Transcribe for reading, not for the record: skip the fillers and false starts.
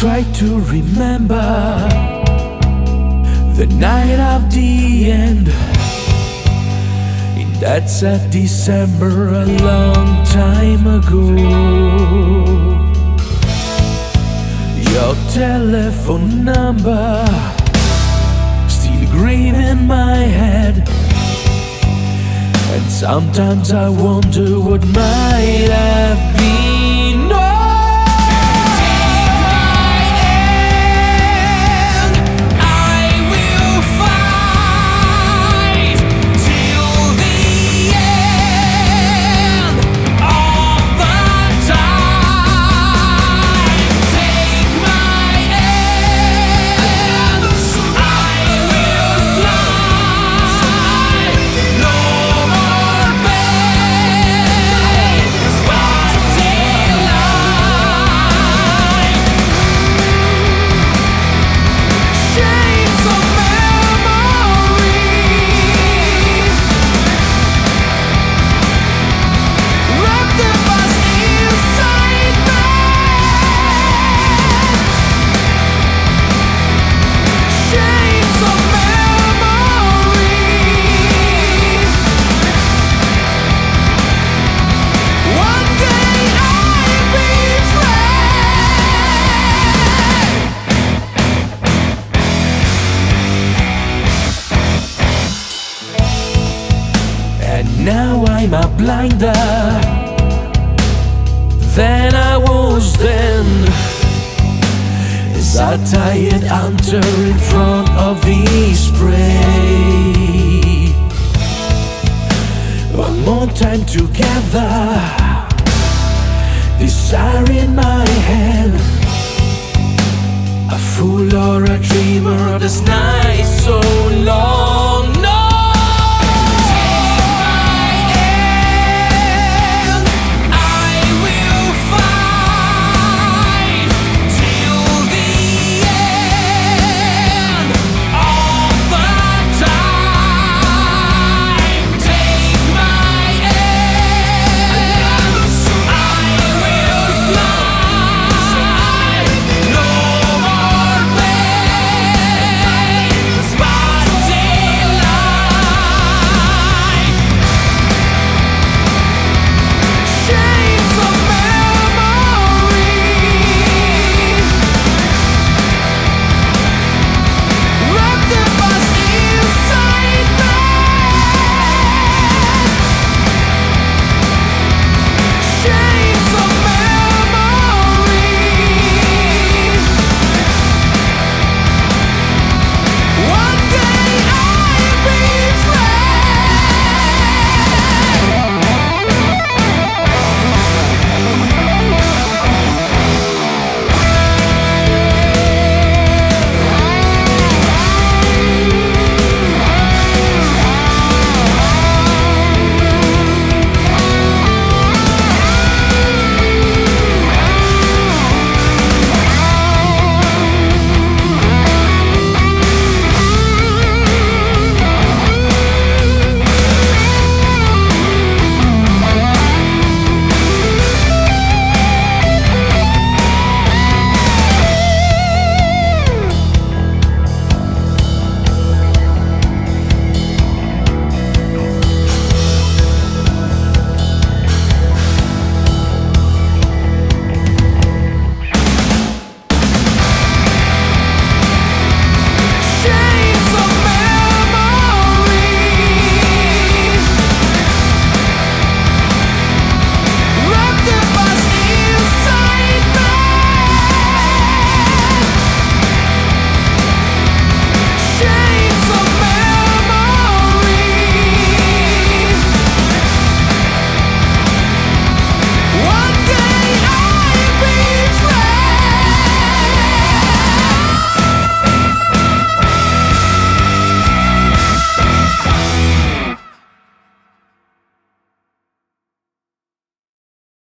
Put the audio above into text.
try to remember the night of the end. In that sad December a long time ago, your telephone number still green in my head. And sometimes I wonder what might have been. No, take my hand, I will fight till the end of the time. Take my hand, I will fly. No now I'm a blinder than I was then, as I tired hunter in front of his prey. One more time together, desire in my hand, a fool or a dreamer, this night so long.